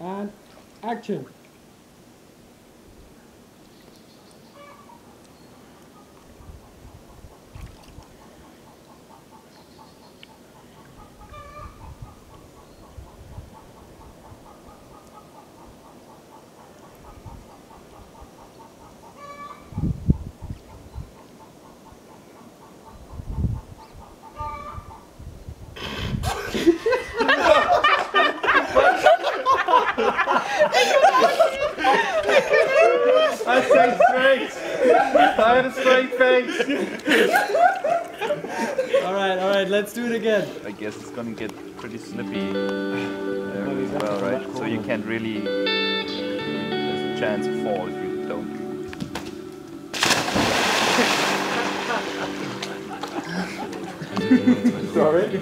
and action. I stayed straight. I had a straight face. Alright, let's do it again. I guess it's gonna get pretty slippy there as well, right? So you can't really, there's a chance of fall if you don't. Sorry?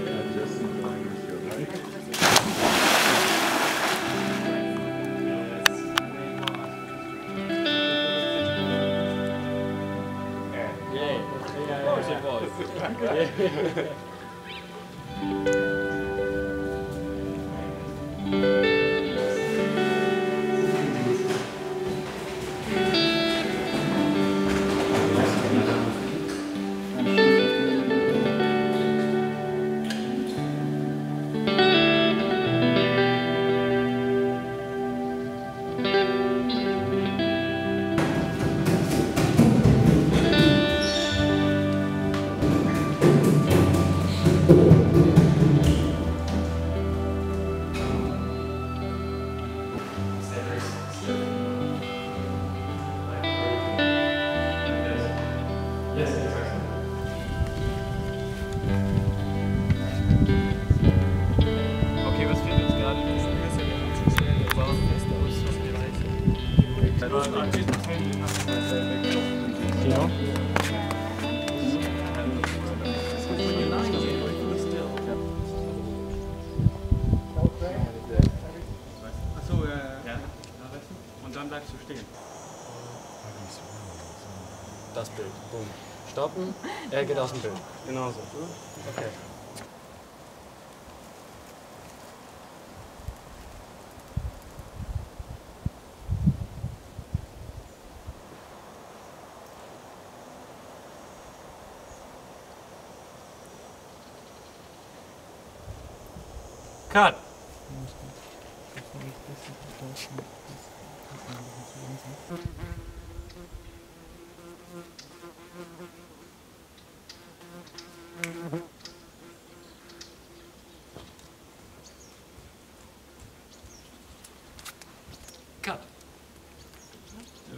Das Bild. Boom. Stoppen. Er geht aus dem Bild. Genau so. Okay. Cut. Cut.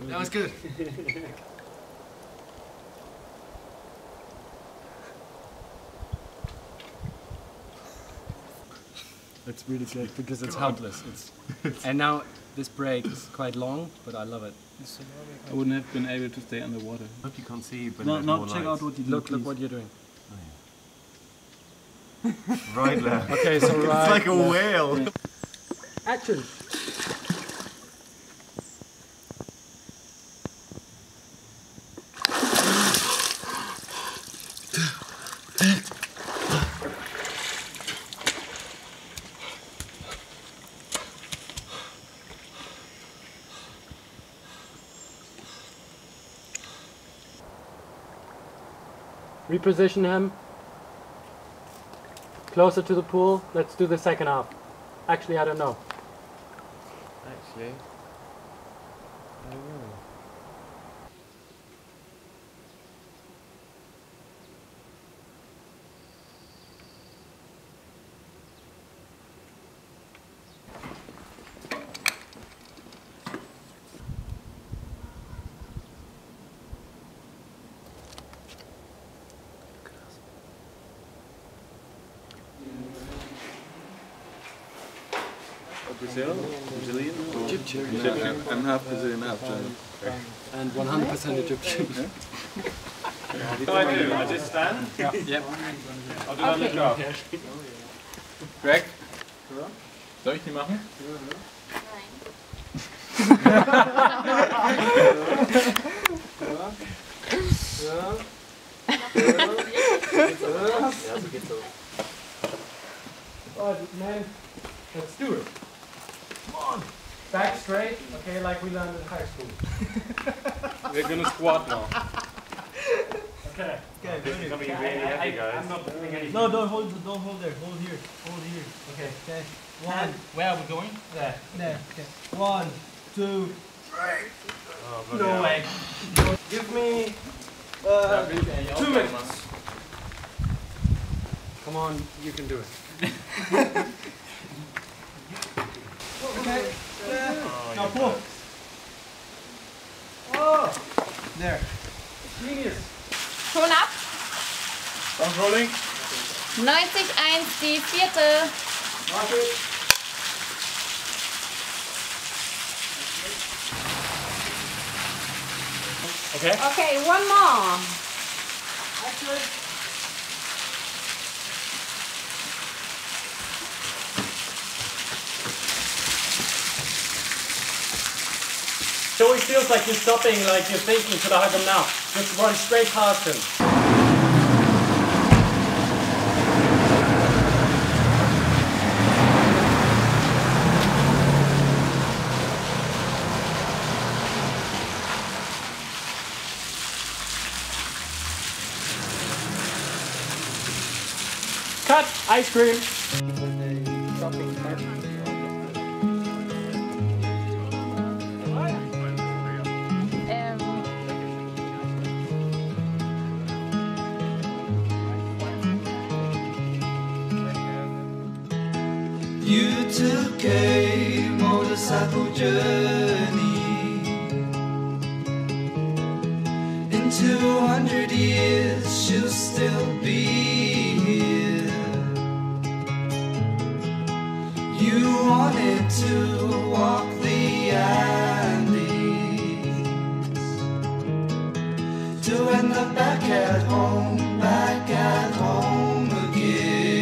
That was good. It's really good because it's helpless. And now this break is quite long, but I love it. I wouldn't have been able to stay underwater. I hope you can't see, but no, check out what you do. Look what you're doing. Oh, yeah. Right left. Okay, so right. It's like a whale. Yeah. Action. Reposition him closer to the pool. Let's do the second half. Actually, I don't know. Actually, I don't know. Brazil, Brazilian, Egyptian. I'm half Brazilian, half German. And 100% Egyptian. What do I do? I just stand? Yeah. Yep. I'll do that look up. Greg? Soll ich die machen? Nein. Ja, so geht's so. Oh, nein. Let's do it. Come on! like we learned in high school. We're going to squat now. Okay. Okay. This is going to be really heavy, guys. I'm not doing anything. No, don't hold there. Hold here. Hold here. Okay. Okay. One. Where are we going? There. There. Okay. 1, 2, 3. Oh, no way. Give me 2 minutes. Come on, you can do it. Okay. Oh, now pull. Oh! There. Genius. Ton ab. I'm rolling. 90-1, die vierte. Warte. Okay. Okay, one more. That's it. So it feels like you're stopping, like you're thinking to the hug him now. Just run straight past him. Cut! Ice cream! Stopping part. You took a motorcycle journey in 200 years, she'll still be here. You wanted to walk the Andes to end up back at home, back at home again.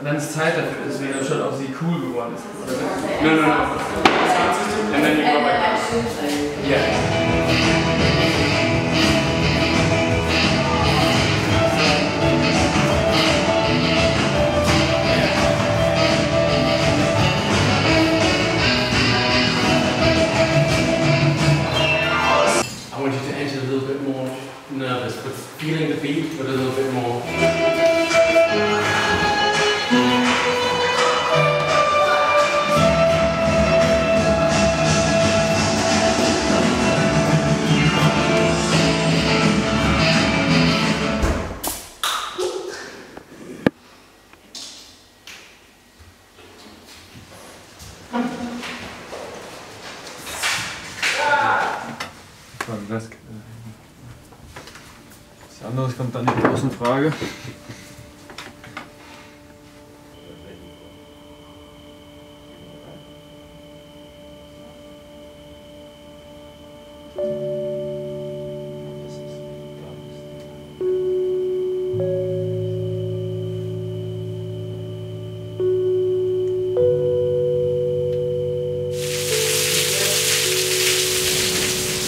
Wenn es Zeit dafür ist, wäre schon auf sie cool geworden ist. Nein, nein, nein. And then you go back. Yeah. I want you to enter a little bit more nervous, but feeling the beat, but a little bit more. Das andere kommt dann nicht aus in Frage.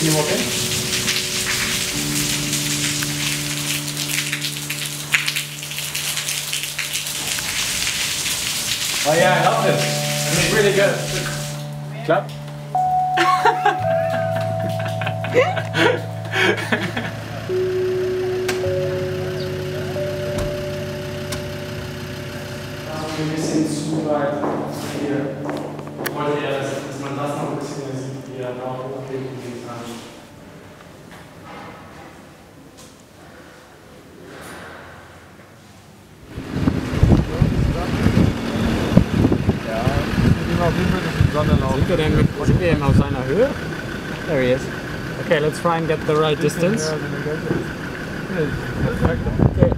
You okay? Oh yeah, I love this. It's really good. Clap. Ein bisschen zu weit hier. Ich wollte eher, dass man das noch ein bisschen sieht, wie er nach hinten gehen kann. Sind wir denn auf seiner Höhe? There he is. Okay, let's try and get the right distance. Okay,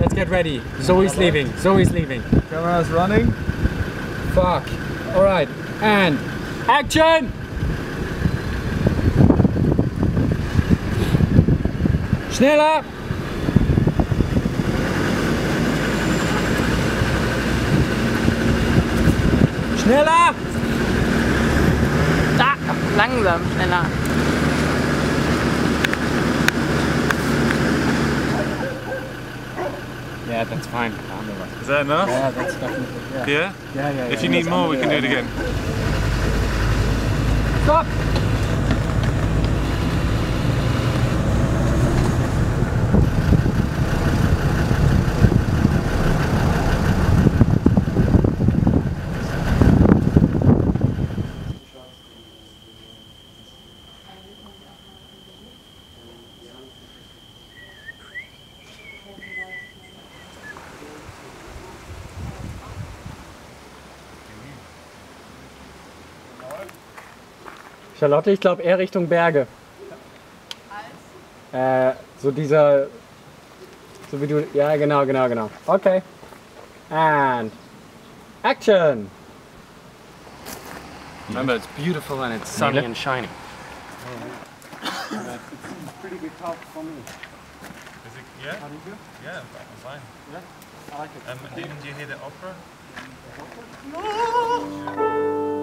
let's get ready. Zoe's leaving. Zoe's leaving. Camera's running. Fuck. Alright. And action! Schneller! Schneller! Da! Langsam, schneller! Yeah, that's fine. Is that enough? Yeah, that's definitely. Yeah? Yeah. If you need more, we can do it again. Stop! Charlotte, ich glaube eher Richtung Berge. Als? So dieser... So wie du... Ja, genau. Okay. And... Action! Remember, it's beautiful and it's sunny and shiny. Yeah. It's a pretty good talk for me. Is it? Yeah? How do you do? Yeah, I'm fine. Yeah? I like it. Do you hear the opera? No!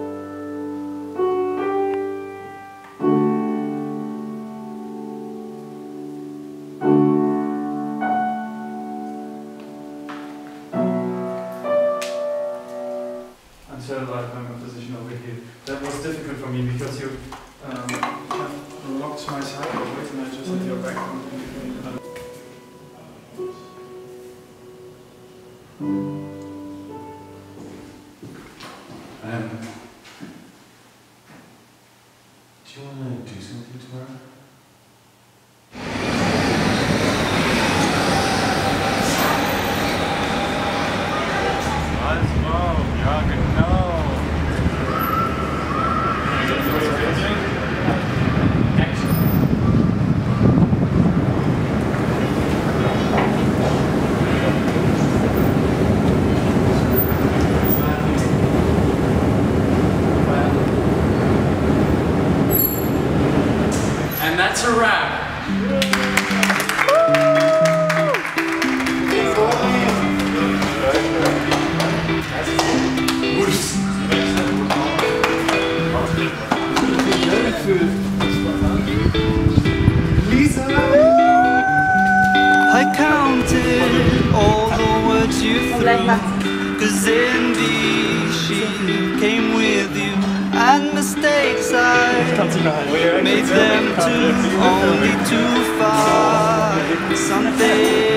That's a wrap. I counted all the words you threw, 'cause in the she came with you, and mistakes I made them too, only to find something.